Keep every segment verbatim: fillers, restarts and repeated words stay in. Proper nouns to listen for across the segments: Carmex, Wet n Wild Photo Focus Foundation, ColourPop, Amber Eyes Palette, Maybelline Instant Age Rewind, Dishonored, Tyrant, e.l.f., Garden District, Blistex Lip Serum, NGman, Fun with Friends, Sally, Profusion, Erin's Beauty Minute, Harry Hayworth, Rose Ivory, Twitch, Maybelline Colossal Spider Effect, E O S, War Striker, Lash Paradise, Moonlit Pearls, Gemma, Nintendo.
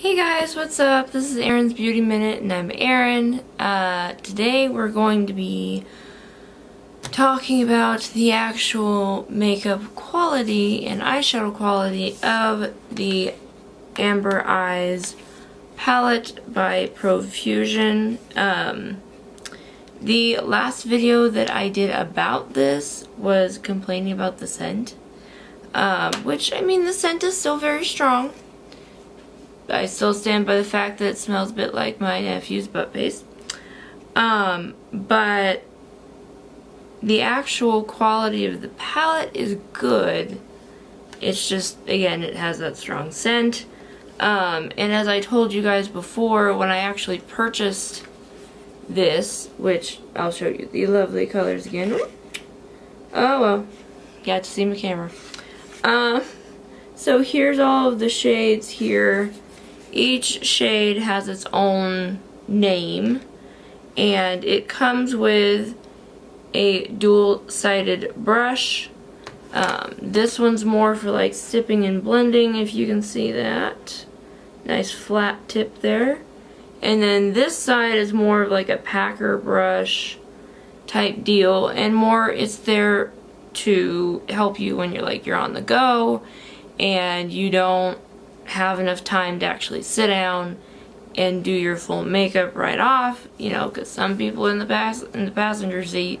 Hey guys, what's up? This is Erin's Beauty Minute and I'm Erin. Uh, today we're going to be talking about the actual makeup quality and eyeshadow quality of the Amber Eyes Palette by Profusion. Um, the last video that I did about this was complaining about the scent, uh, which, I mean, the scent is still very strong. I still stand by the fact that it smells a bit like my nephew's butt paste. Um, but the actual quality of the palette is good. It's just, again, it has that strong scent. Um, and as I told you guys before, when I actually purchased this, which I'll show you the lovely colors again. Oh well, got to see my camera. Um, uh, so here's all of the shades here. Each shade has its own name, and it comes with a dual-sided brush. Um, this one's more for like sipping and blending, if you can see that. Nice flat tip there. And then this side is more of like a packer brush type deal, and more it's there to help you when you're like you're on the go and you don't have enough time to actually sit down and do your full makeup right off, you know, because some people in the pass in the passenger seat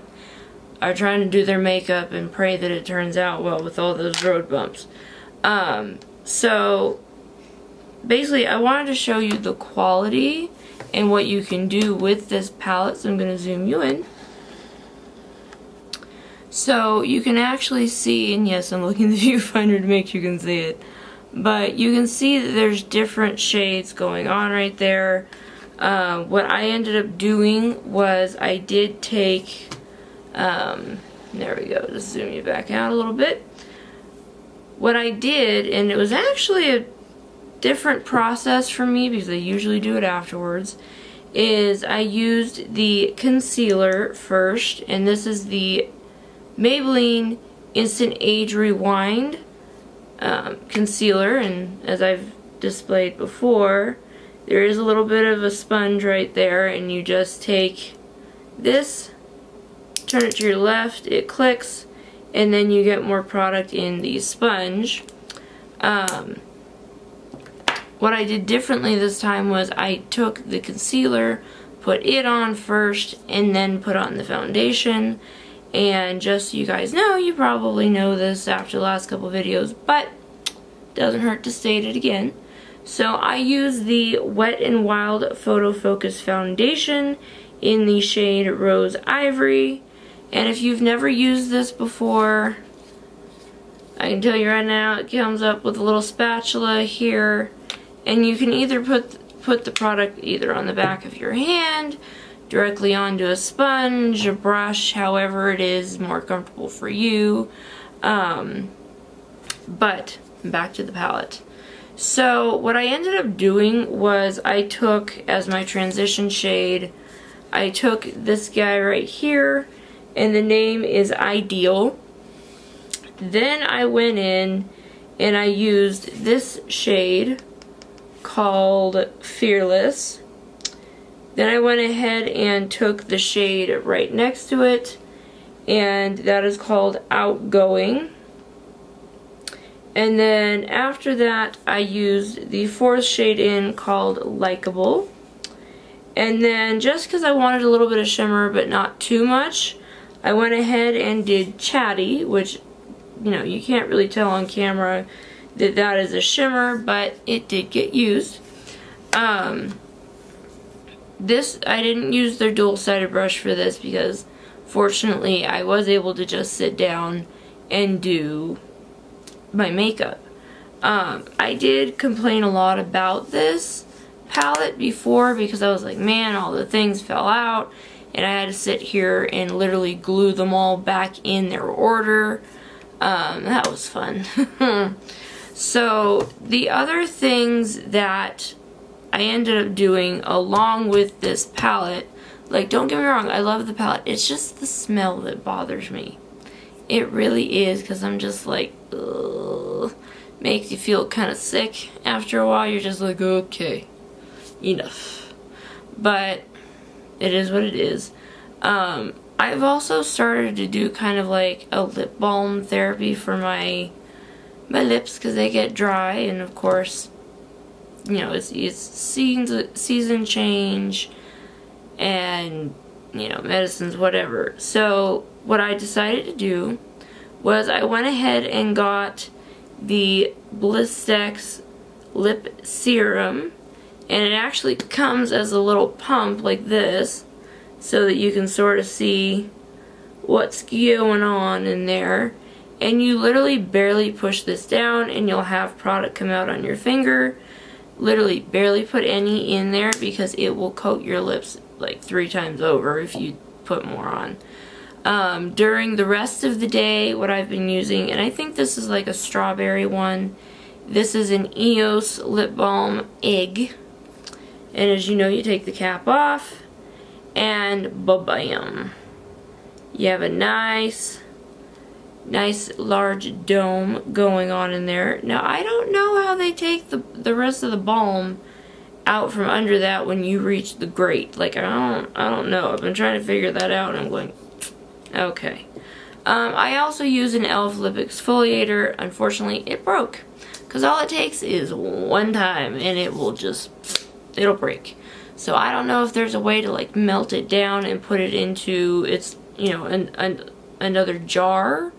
are trying to do their makeup and pray that it turns out well with all those road bumps. Um, so basically I wanted to show you the quality and what you can do with this palette, so I'm going to zoom you in. So you can actually see, and yes, I'm looking at the viewfinder to make sure you can see it, but you can see that there's different shades going on right there. Uh, what I ended up doing was I did take, um, there we go, just zoom you back out a little bit. What I did, and it was actually a different process for me because I usually do it afterwards, is I used the concealer first, and this is the Maybelline Instant Age Rewind um, concealer, and as I've displayed before, there is a little bit of a sponge right there, and you just take this, turn it to your left, it clicks, and then you get more product in the sponge. Um, what I did differently this time was I took the concealer, put it on first, and then put on the foundation. And just so you guys know, you probably know this after the last couple videos, but doesn't hurt to state it again. So I use the Wet n Wild Photo Focus Foundation in the shade Rose Ivory. And if you've never used this before, I can tell you right now, it comes up with a little spatula here. And you can either put, put the product either on the back of your hand, directly onto a sponge, a brush, however it is more comfortable for you. Um, but back to the palette. So what I ended up doing was I took, as my transition shade, I took this guy right here, and the name is Ideal. Then I went in and I used this shade called Fearless. Then I went ahead and took the shade right next to it, and that is called Outgoing. And then after that, I used the fourth shade in called Likeable. And then just because I wanted a little bit of shimmer but not too much, I went ahead and did Chatty, which, you know, you can't really tell on camera that that is a shimmer, but it did get used. Um... This, I didn't use their dual-sided brush for this because, fortunately, I was able to just sit down and do my makeup. Um, I did complain a lot about this palette before because I was like, man, all the things fell out, and I had to sit here and literally glue them all back in their order. Um, that was fun. So, the other things that I ended up doing along with this palette, like, don't get me wrong, I love the palette, it's just the smell that bothers me. It really is, because I'm just like, ugh. makes you feel kind of sick after a while. You're just like, okay, enough. But it is what it is. Um, I've also started to do kind of like a lip balm therapy for my my lips because they get dry, and of course, you know, it's, it's season, season change and, you know, medicines, whatever. So what I decided to do was I went ahead and got the Blistex Lip Serum, and it actually comes as a little pump like this so that you can sort of see what's going on in there, and you literally barely push this down and you'll have product come out on your finger. Literally barely put any in there because it will coat your lips like three times over if you put more on. Um, during the rest of the day, what I've been using, and I think this is like a strawberry one, this is an E O S Lip Balm Egg. And as you know, you take the cap off, and ba-bam. You have a nice, nice large dome going on in there. Now, I don't know how they take the, the rest of the balm out from under that when you reach the grate. Like, I don't, I don't know. I've been trying to figure that out, and I'm going... Okay. Um, I also use an e l f lip exfoliator. Unfortunately, it broke. Because all it takes is one time and it will just, it'll break. So I don't know if there's a way to like melt it down and put it into its, you know, an, an, another jar.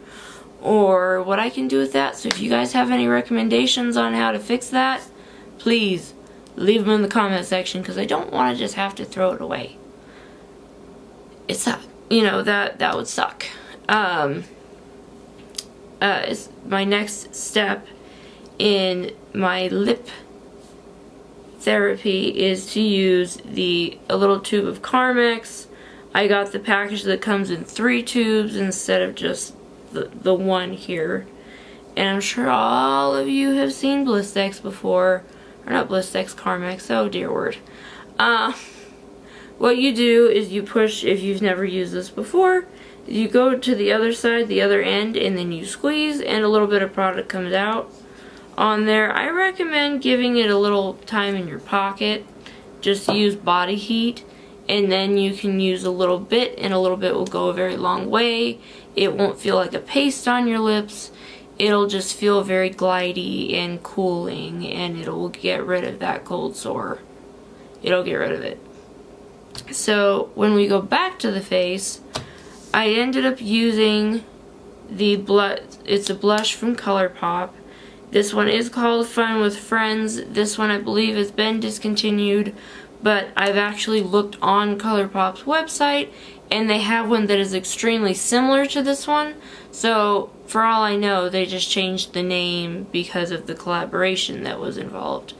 Or what I can do with that. So if you guys have any recommendations on how to fix that, please leave them in the comment section. Because I don't want to just have to throw it away. It sucks. You know, that that would suck. Um, uh, it's my next step in my lip therapy is to use the a little tube of Carmex. I got the package that comes in three tubes instead of just the, the one here. And I'm sure all of you have seen Blistex before. Or not Blistex, Carmex. Oh, dear word. Um... Uh, What you do is you push, if you've never used this before, you go to the other side, the other end, and then you squeeze, and a little bit of product comes out on there. I recommend giving it a little time in your pocket. Just use body heat, and then you can use a little bit, and a little bit will go a very long way. It won't feel like a paste on your lips. It'll just feel very glidey and cooling, and it'll get rid of that cold sore. It'll get rid of it. So when we go back to the face, I ended up using the blush, it's a blush from ColourPop. This one is called Fun with Friends. This one I believe has been discontinued, but I've actually looked on ColourPop's website and they have one that is extremely similar to this one. So for all I know, they just changed the name because of the collaboration that was involved.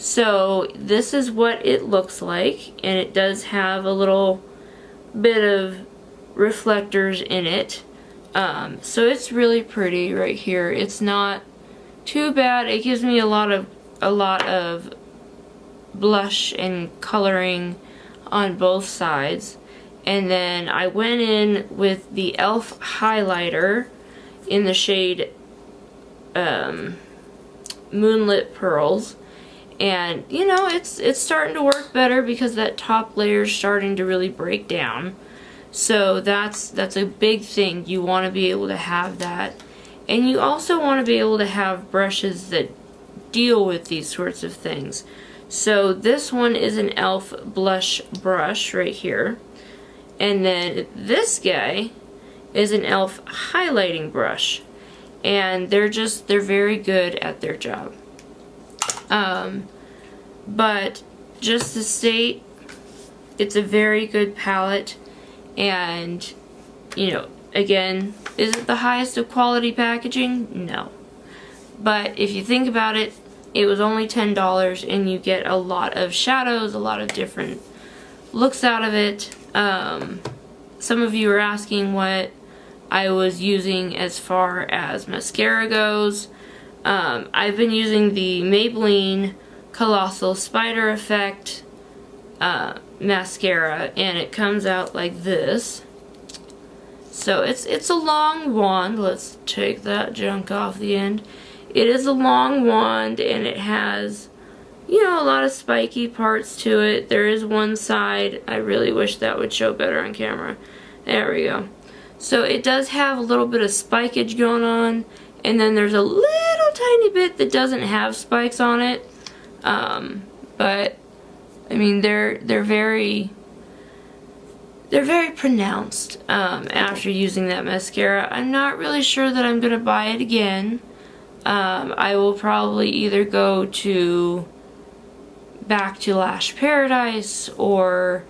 So this is what it looks like, and it does have a little bit of reflectors in it. Um, so it's really pretty right here. It's not too bad. It gives me a lot of a lot of blush and coloring on both sides. And then I went in with the e l f highlighter in the shade um, Moonlit Pearls. And, you know, it's it's starting to work better because that top layer is starting to really break down. So that's that's a big thing. You want to be able to have that. And you also want to be able to have brushes that deal with these sorts of things. So this one is an e l f blush brush right here. And then this guy is an e l f highlighting brush. And they're just, they're very good at their job. Um, but just to state, it's a very good palette, and, you know, again, is it the highest of quality packaging? No. But if you think about it, it was only ten dollars, and you get a lot of shadows, a lot of different looks out of it. Um, some of you are asking what I was using as far as mascara goes. Um, I've been using the Maybelline Colossal Spider Effect uh, mascara, and it comes out like this. So it's it's a long wand. Let's take that junk off the end. It is a long wand and it has, you know, a lot of spiky parts to it. There is one side. I really wish that would show better on camera. There we go. So it does have a little bit of spikage going on, and then there's a little tiny bit that doesn't have spikes on it. Um, but I mean, they're they're very they're very pronounced um, after using that mascara. I'm not really sure that I'm gonna buy it again. Um, I will probably either go to back to Lash Paradise or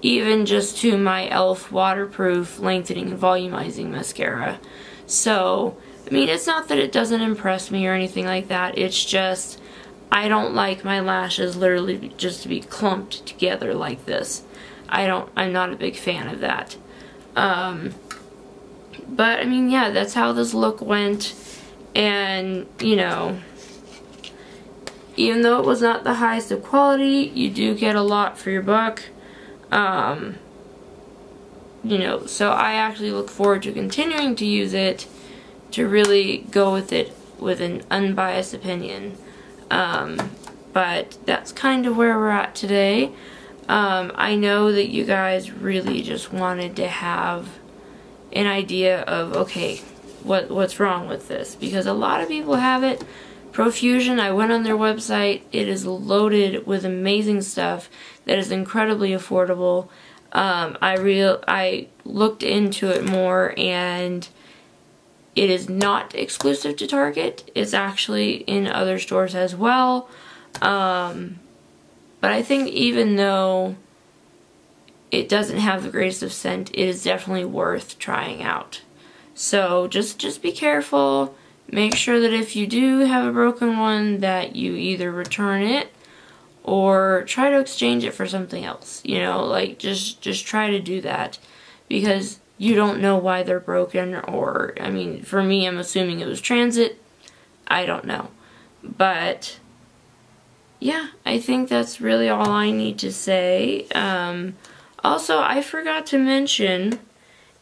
even just to my e l f waterproof lengthening and volumizing mascara. So, I mean, it's not that it doesn't impress me or anything like that. It's just I don't like my lashes literally just to be clumped together like this. I don't, I'm not a big fan of that. Um, but, I mean, yeah, that's how this look went. And, you know, even though it was not the highest of quality, you do get a lot for your buck. Um, you know, so I actually look forward to continuing to use it, to really go with it with an unbiased opinion. Um, but that's kind of where we're at today. Um, I know that you guys really just wanted to have an idea of, okay, what what's wrong with this? Because a lot of people have it. Profusion, I went on their website. It is loaded with amazing stuff that is incredibly affordable. Um, I real I looked into it more, and it is not exclusive to Target. It's actually in other stores as well. Um, but I think even though it doesn't have the greatest of scent, it is definitely worth trying out. So just just be careful. Make sure that if you do have a broken one that you either return it or try to exchange it for something else. You know, like just just try to do that, because you don't know why they're broken. Or, I mean, for me, I'm assuming it was transit. I don't know. But yeah, I think that's really all I need to say. Um, also, I forgot to mention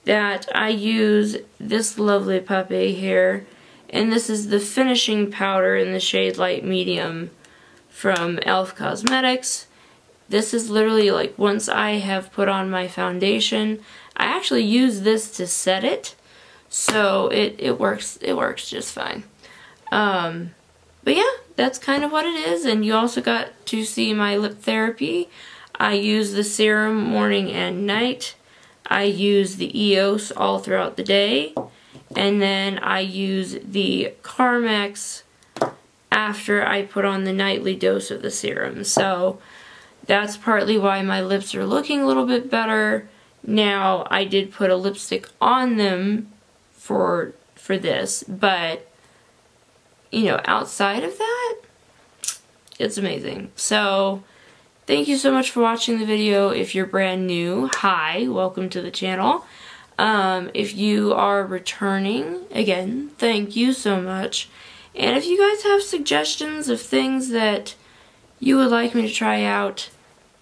that I use this lovely puppy here, and this is the finishing powder in the shade Light Medium from e l f Cosmetics. This is literally like, once I have put on my foundation, I actually use this to set it, so it, it works it works just fine. Um, but yeah, that's kind of what it is, and you also got to see my lip therapy. I use the serum morning and night. I use the E O S all throughout the day, and then I use the Carmex after I put on the nightly dose of the serum. So that's partly why my lips are looking a little bit better now. I did put a lipstick on them for for this, but you know, outside of that, it's amazing. So thank you so much for watching the video. If you're brand new, hi, welcome to the channel. Um, if you are returning, again, thank you so much. And if you guys have suggestions of things that you would like me to try out,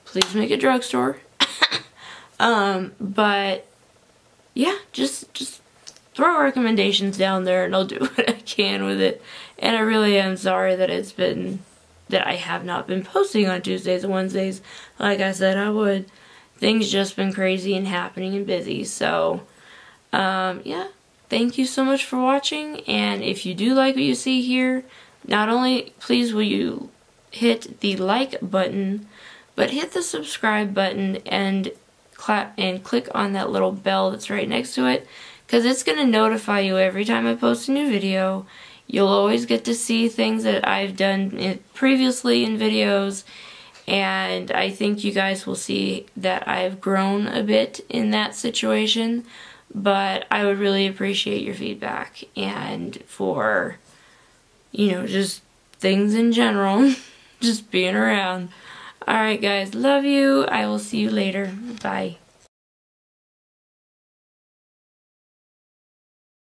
please make a drugstore. um, but yeah, just just throw recommendations down there and I'll do what I can with it. And I really am sorry that it's been... that I have not been posting on Tuesdays and Wednesdays like I said I would. Things just been crazy and happening and busy. So um, yeah, thank you so much for watching, and if you do like what you see here, not only please will you hit the like button, but hit the subscribe button and clap and click on that little bell that's right next to it, because it's going to notify you every time I post a new video. You'll always get to see things that I've done previously in videos, and I think you guys will see that I've grown a bit in that situation, but I would really appreciate your feedback and for, you know, just things in general, just being around. Alright guys, love you. I will see you later. Bye.